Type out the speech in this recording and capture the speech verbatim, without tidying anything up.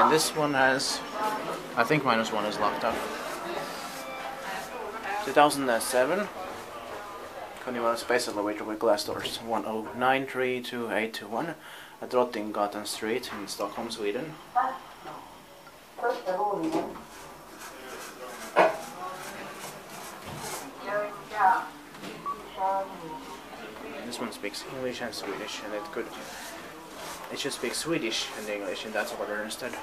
nine. This one has, I think minus one is locked up. two thousand seven. Carnival Space Elevator with glass doors. one oh nine three two eight two one at Drottninggatan Street in Stockholm, Sweden. This one speaks English and Swedish, and it could, it should speak Swedish and English, and that's what I understood.